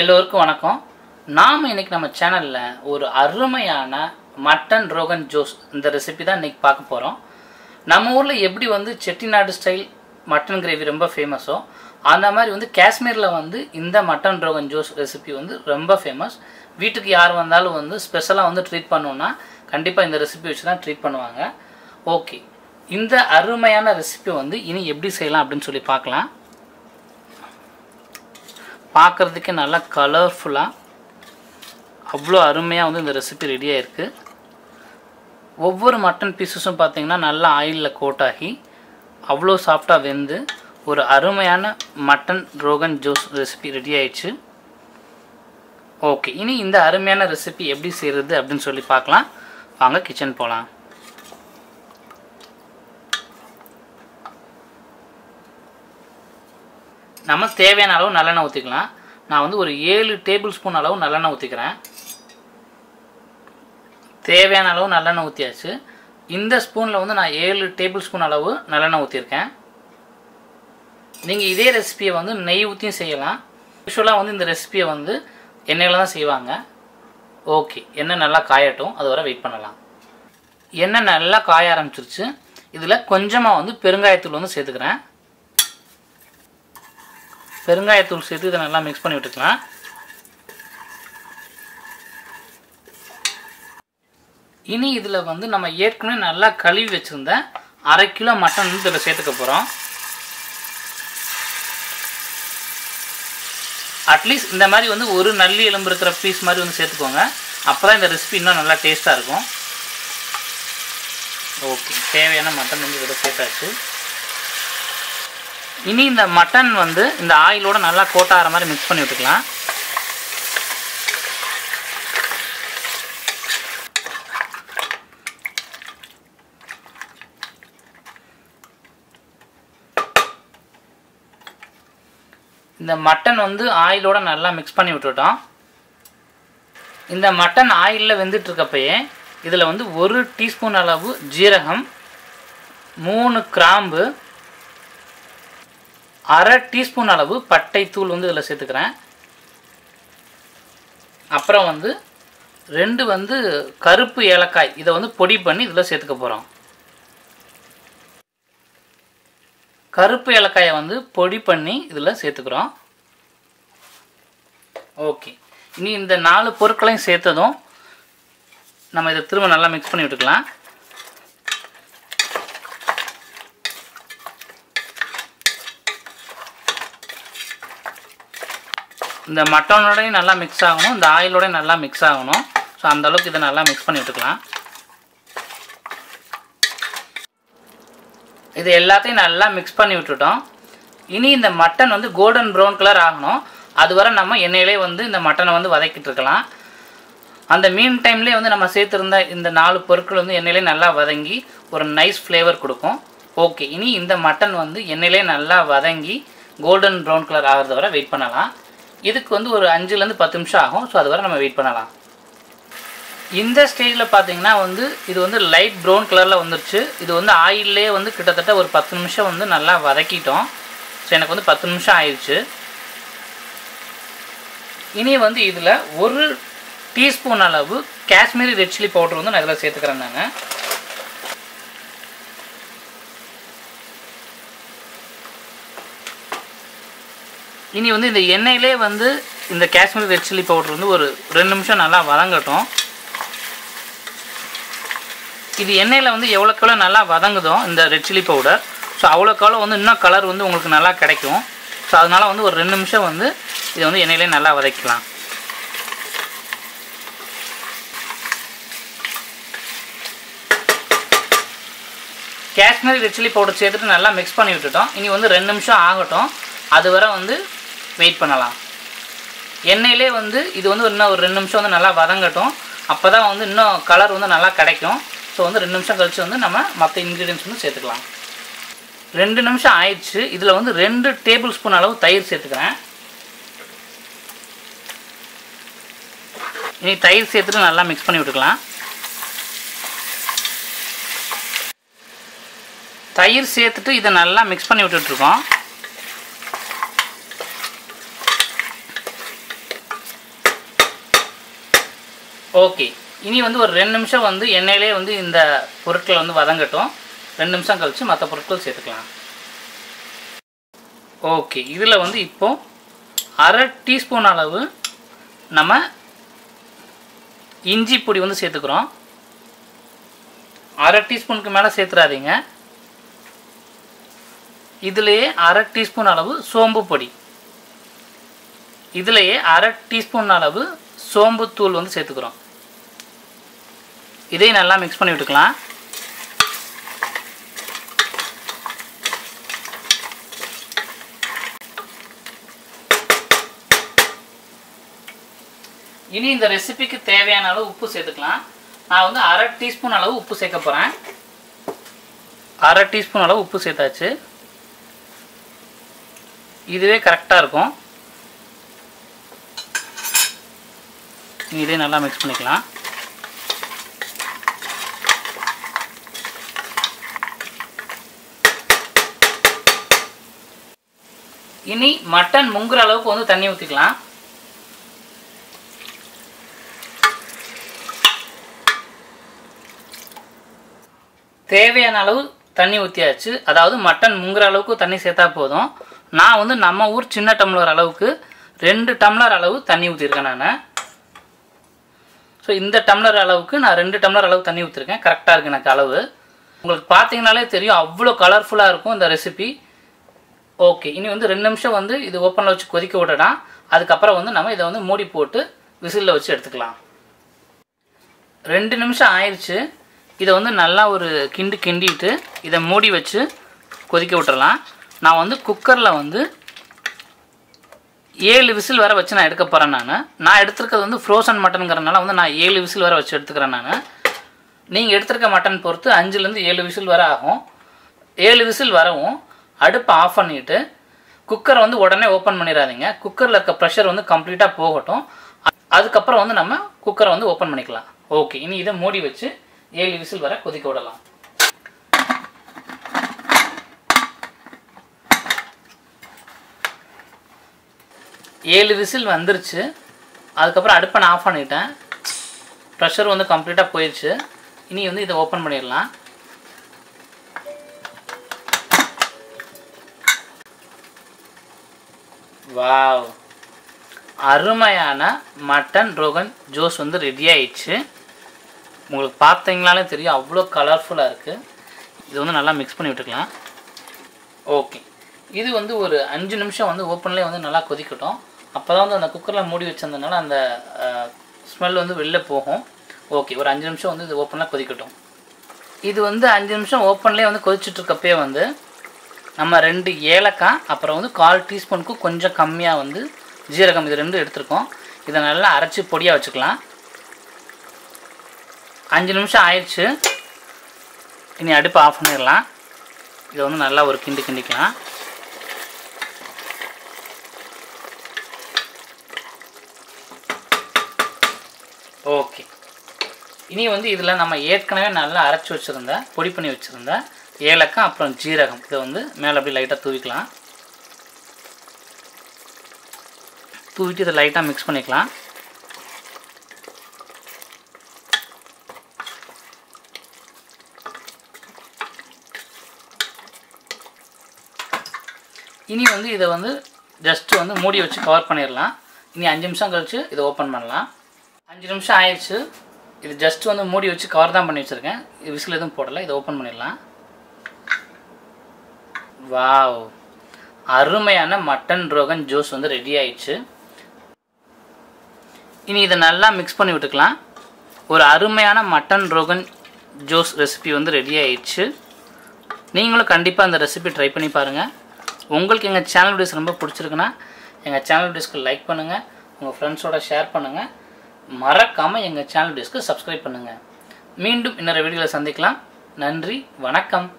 எல்லோருக்கும் வணக்கம். நாம் இன்னைக்கு நம்ம சேனல்ல ஒரு அருமையான மட்டன் ரோகன் ஜோஷ் இந்த ரெசிபி தான் இன்னைக்கு பார்க்க போறோம். நம்ம ஊர்ல எப்படி வந்து செட்டிநாடு ஸ்டைல் மட்டன் கிரேவி ரொம்ப ஃபேமஸோ அந்த மாதிரி வந்து காஷ்மீர்ல வந்து இந்த மட்டன் ரோகன் ஜோஷ் ரெசிபி வந்து ரொம்ப ஃபேமஸ். வீட்டுக்கு யார் வந்தாலும் வந்து ஸ்பெஷலா வந்து ட்ரீட் பண்ணனும்னா கண்டிப்பா இந்த ரெசிபி வச்சு தான் ட்ரீட் பண்ணுவாங்க. ஓகே, இந்த அருமையான ரெசிபி வந்து இனி எப்படி செய்யலாம் அப்படினு சொல்லி பார்க்கலாம். பார்க்குறதுக்கு நல்லா கலர்ஃபுல்லாக அவ்வளோ அருமையாக வந்து இந்த ரெசிபி ரெடியாக இருக்குது. ஒவ்வொரு மட்டன் பீஸஸும் பார்த்திங்கன்னா நல்லா ஆயிலில் கோட்டாகி அவ்வளோ சாஃப்டாக வெந்து ஒரு அருமையான mutton rogan josh recipe ready ஆயிடுச்சு. ஓகே, இனி இந்த அருமையான ரெசிபி எப்படி செய்கிறது அப்படின்னு சொல்லி பார்க்கலாம். வாங்க கிச்சன் போகலாம். நம்ம தேவையான அளவு நல்லெண்ணெய் ஊற்றிக்கலாம். நான் வந்து ஒரு 7 டேபிள் ஸ்பூன் அளவு நல்லெண்ணெய் ஊற்றிக்கிறேன். தேவையான அளவு நல்லெண்ணெய் ஊற்றியாச்சு. இந்த ஸ்பூனில் வந்து நான் 7 டேபிள் ஸ்பூன் அளவு நல்லெண்ணெய் ஊற்றிருக்கேன். நீங்கள் இதே ரெசிபியை வந்து நெய் ஊற்றியும் செய்யலாம். யூஸ்வலாக வந்து இந்த ரெசிபியை வந்து எண்ணெயில் தான் செய்வாங்க. ஓகே, எண்ணெய் நல்லா காயட்டும், அது வரை வெயிட் பண்ணலாம். எண்ணெய் நல்லா காய ஆரம்பிச்சிருச்சு. இதில் கொஞ்சமாக வந்து பெருங்காயத்தூள் வந்து சேர்த்துக்கிறேன். பெருங்காயத்தூள் சேர்த்து இதை நல்லா மிக்ஸ் பண்ணி விட்டுக்கலாம். இனி இதில் வந்து நம்ம ஏற்கனவே நல்லா கழுவி வச்சுருந்த 1/2 கிலோ மட்டன் வந்து இதில் சேர்த்துக்க போகிறோம். அட்லீஸ்ட் இந்த மாதிரி வந்து ஒரு நல்லி எலும்பு இருக்கிற பீஸ் மாதிரி வந்து சேர்த்துக்கோங்க. அப்போ தான் இந்த ரெசிபி இன்னும் நல்லா டேஸ்ட்டாக இருக்கும். ஓகே, தேவையான மட்டன் வந்து இதில் சேர்த்தாச்சு. இனி இந்த மட்டன் வந்து இந்த ஆயிலோட நல்லா கோட் ஆகிற மாதிரி மிக்ஸ் பண்ணி விட்டுக்கலாம். இந்த மட்டன் வந்து ஆயிலோட நல்லா மிக்ஸ் பண்ணி விட்டுட்டோம். இந்த மட்டன் ஆயிலில் வெந்துட்டு இருக்கப்பயே இதில் வந்து 1 டீஸ்பூன் அளவு ஜீரகம், 3 கிராம்பு, 1/2 டீஸ்பூன் அளவு பட்டை தூள் வந்து இதில் சேர்த்துக்கிறேன். அப்புறம் வந்து 2 வந்து கருப்பு ஏலக்காய், இதை வந்து பொடி பண்ணி இதில் சேர்த்துக்க போகிறோம். கருப்பு ஏலக்காயை வந்து பொடி பண்ணி இதில் சேர்த்துக்கிறோம். ஓகே, இனி இந்த 4 பொருட்களையும் சேர்த்ததும் நம்ம இதை திரும்ப நல்லா மிக்ஸ் பண்ணி விட்டுக்கலாம். இந்த மட்டனோடையும் நல்லா மிக்ஸ் ஆகணும், இந்த ஆயிலோடையும் நல்லா மிக்ஸ் ஆகணும். ஸோ அந்தளவுக்கு இதை நல்லா மிக்ஸ் பண்ணி விட்டுக்கலாம். இது எல்லாத்தையும் நல்லா மிக்ஸ் பண்ணி விட்டுட்டோம். இனி இந்த மட்டன் வந்து கோல்டன் ப்ரௌன் கலர் ஆகணும். அதுவரை நம்ம எண்ணெயிலே வந்து இந்த மட்டனை வந்து வதக்கிட்டு இருக்கலாம். அந்த மீன் டைம்லேயே வந்து நம்ம சேர்த்துருந்த இந்த 4 பொருட்கள் வந்து எண்ணெயிலே நல்லா வதங்கி ஒரு நைஸ் ஃப்ளேவர் கொடுக்கும். ஓகே, இனி இந்த மட்டன் வந்து எண்ணெயிலே நல்லா வதங்கி கோல்டன் ப்ரௌன் கலர் ஆகிறது வரை வெயிட் பண்ணலாம். இதுக்கு வந்து ஒரு 5லேருந்து 10 நிமிஷம் ஆகும். ஸோ அது வரை நம்ம வெயிட் பண்ணலாம். இந்த ஸ்டேஜில் பார்த்தீங்கன்னா வந்து இது வந்து லைட் ப்ரௌன் கலரில் வந்துருச்சு. இது வந்து ஆயிலே வந்து கிட்டத்தட்ட ஒரு 10 நிமிஷம் வந்து நல்லா வதக்கிட்டோம். ஸோ எனக்கு வந்து 10 நிமிஷம் ஆயிடுச்சு. இனி வந்து இதில் 1 டீஸ்பூன் அளவு காஷ்மீரி ரெட் சில்லி பவுடர் வந்து நான் இதில் சேர்த்துக்கிறேன். நாங்கள் இனி வந்து இந்த எண்ணெயிலே வந்து இந்த காஷ்மீரி ரெட் சில்லி பவுடர் வந்து ஒரு 2 நிமிஷம் நல்லா வதங்கட்டும். இது எண்ணெயில் வந்து எவ்வளோக்கெவ்வளோ நல்லா வதங்குதோ இந்த ரெட் சில்லி பவுடர், ஸோ அவ்வளோக்கெவ்வளோ வந்து இன்னும் கலர் வந்து உங்களுக்கு நல்லா கிடைக்கும். ஸோ அதனால் வந்து ஒரு 2 நிமிஷம் வந்து இதை வந்து எண்ணெயிலே நல்லா வதக்கலாம். காஷ்மீரி ரெட் சில்லி பவுடர் சேர்த்துட்டு நல்லா மிக்ஸ் பண்ணி விட்டுட்டோம். இனி வந்து 2 நிமிஷம் ஆகட்டும், அதுவரை வந்து வெயிட் பண்ணலாம். எண்ணெயிலே வந்து இது வந்து இன்னும் ஒரு 2 நிமிஷம் வந்து நல்லா வதங்கட்டும். அப்போ தான் வந்து இன்னும் கலர் வந்து நல்லா கிடைக்கும். ஸோ வந்து 2 நிமிஷம் கழித்து வந்து நம்ம மற்ற இன்க்ரீடியன்ட்ஸ் வந்து சேர்த்துக்கலாம். 2 நிமிஷம் ஆயிடுச்சு. இதில் வந்து 2 டேபிள் ஸ்பூன் அளவு தயிர் சேர்த்துக்கிறேன். இனி தயிர் சேர்த்துட்டு நல்லா மிக்ஸ் பண்ணி விட்டுக்கலாம். தயிர் சேர்த்துட்டு இதை நல்லா மிக்ஸ் பண்ணி விட்டுட்ருக்கோம். ओके इन वो रे निम्स वो एण्ले वो वदंगटों रे निम्सम कल्चु मत्त पोरुट्कल सेर्त्तुक्कलाम ओके इदिल वंदु इप्पो अरे टीस्पून அளவு நம்ம இஞ்சி பொடி வந்து சேர்த்துக்கறோம் अरे टीस्पून மேல சேர்த்துறாதீங்க இதுலயே अरे टीस्पून அளவு சோம்பு பொடி இதுலயே अरे टीस्पून அளவு சோம்பு தூள் வந்து சேர்த்துக்கறோம் இதை நல்லா மிக்ஸ் பண்ணி விட்டுக்கலாம் इन रेसीपी की தேவையான அளவு உப்பு சேர்த்துக்கலாம் நான் வந்து அரை டீஸ்பூன் அளவு உப்பு சேர்க்க போறேன் அரை டீஸ்பூன் அளவு உப்பு சேர்த்தாச்சு இதுவே கரெக்ட்டா இருக்கும் இதை நல்லா மிக்ஸ் பண்ணிக்கலாம் இனி மட்டன் முங்குற அளவுக்கு வந்து தண்ணி ஊத்திக்கலாம் தேவையான அளவு தண்ணி ஊத்தியாச்சு அதாவது மட்டன் முங்குற அளவுக்கு தண்ணி சேர்த்தா போதும் நான் வந்து நம்ம ஊர் சின்ன டம்ளர் அளவுக்கு 2 டம்ளர் அளவு தண்ணி ஊத்திருக்கேன் நான் சோ இந்த டம்ளர் அளவுக்கு நான் 2 டம்ளர் அளவு தண்ணி ஊத்திருக்கேன் கரெக்ட்டா இருக்கு எனக்கு அளவு உங்களுக்கு பாத்தீங்கனாலே தெரியும் அவ்ளோ கலர்ஃபுல்லா இருக்கும் இந்த ரெசிபி ஓகே இனி வந்து 2 நிமிஷம் வந்து இது ஓபன்ல வச்சு கொதிக்க விடலாம் அதுக்கு அப்புறம் வந்து நாம இத வந்து மூடி போட்டு விசில்ல வச்சு எடுத்துக்கலாம் 2 நிமிஷம் ஆயிருச்சு இத வந்து நல்லா ஒரு கிண்டு கிண்டிட்டு இத மூடி வச்சு கொதிக்க விட்டுறலாம் நான் வந்து குக்கர்ல வந்து 7 விசில் வரை வச்சு நான் எடுக்க போறேன் நான் எடுத்துக்கிறது வந்து ஃப்ரோசன் மட்டன்ங்கறனால வந்து நான் 7 விசில் வரை வச்சு எடுத்துக்கறேன் நான் நீங்க எடுத்துக்க மட்டன் பொறுத்து 5 ல இருந்து 7 விசில் வரை ஆகும் 7 விசில் வரவும் அடுப்பு ஆஃப் பண்ணிட்டு குக்கர் வந்து உடனே ஓபன் பண்ணிராதீங்க குக்கர்ல இருக்க பிரஷர் வந்து கம்ப்ளீட்டா போகட்டும் அதுக்கு அப்புறம் வந்து நம்ம குக்கரை வந்து ஓபன் பண்ணிக்கலாம் ஓகே இனி இத மூடி வச்சு 7 விசில் வர கொதிக்க விடலாம் விசில் வந்துருச்சு அதுக்கு அப்புறம் அடுப்பை நான் ஆஃப் பண்ணிட்டேன் பிரஷர் வந்து கம்ப்ளீட்டா போயிருச்சு இனி வந்து இத ஓபன் பண்ணிரலாம் வாவ் அருமையான மட்டன் ரோகன் ஜோஸ் வந்து ரெடி ஆயிடுச்சு உங்களுக்கு பாத்தீங்களாலே தெரியும் அவ்ளோ கலர்ஃபுல்லா இருக்கு இது வந்து நல்லா மிக்ஸ் பண்ணி விட்டுக்கலாம் ஓகே இது வந்து ஒரு 5 நிமிஷம் வந்து ஓபன்லயே வந்து நல்லா கொதிக்கட்டும் அப்பதான் வந்து அந்த குக்கர்ல மூடி வச்சதனால அந்த ஸ்மெல் வந்து வெளிய போகும் ஓகே ஒரு 5 நிமிஷம் வந்து இது ஓபன்ல கொதிக்கட்டும் இது வந்து 5 நிமிஷம் ஓபன்லயே வந்து கொதிச்சிட்டு இருக்கப்பவே வந்து நம்ம 2 ஏலக்காய் அப்புறம் வந்து 1/4 டீஸ்பூனுக்கு கொஞ்சம் கம்மியா வந்து ஜீரகம் இது ரெண்டும் எடுத்துறோம் இத நல்லா அரைச்சு பொடியா வச்சுக்கலாம் 5 நிமிஷம் ஆயிருச்சு இனி அடுப்பு ஆஃப் பண்ணிரலாம் இது வந்து நல்லா ஒரு கிண்டு கிண்டிக்கலாம் ஓகே இனி வந்து இதெல்லாம் நம்ம ஏற்கனவே நல்லா அரைச்சு வச்சிருந்த பொடி பண்ணி வச்சிருந்த ஏலக்காய் அப்புறம் ஜீரகம் இத வந்து மேல அப்படியே லைட்டா தூவிக்கலாம் தூவிட்டு இத லைட்டா மிக்ஸ் பண்ணிக்கலாம் இனி வந்து இத வந்து ஜஸ்ட் வந்து மூடி வச்சு கவர் பண்ணிரலாம் இனி 5 நிமிஷம் கழிச்சு இத ஓபன் பண்ணலாம் 5 நிமிஷம் ஆயிருச்சு இது ஜஸ்ட் வந்து மூடி வச்சு கவர் தான் பண்ணி வச்சிருக்கேன் விசில் எதுவும் போடல இத ஓபன் பண்ணிரலாம் வாவ் அருமையான மட்டன் ரோகன் ஜோஸ் வந்து ரெடி ஆயிடுச்சு இனி இத நல்லா மிக்ஸ் பண்ணி விட்டுக்கலாம் ஒரு அருமையான மட்டன் ரோகன் ஜோஸ் ரெசிபி வந்து ரெடி ஆயிடுச்சு நீங்களும் கண்டிப்பா அந்த ரெசிபி ட்ரை பண்ணி பாருங்க உங்களுக்கு எங்க சேனல் வீடியோஸ் ரொம்ப பிடிச்சிருக்குனா எங்க சேனல் வீடியோஸ்க்கு லைக் பண்ணுங்க உங்க ஃப்ரெண்ட்ஸோட ஷேர் பண்ணுங்க மறக்காம எங்க சேனல் வீடியோஸ்க்கு Subscribe பண்ணுங்க மீண்டும் இன்னொரு வீடியோல சந்திக்கலாம் நன்றி வணக்கம்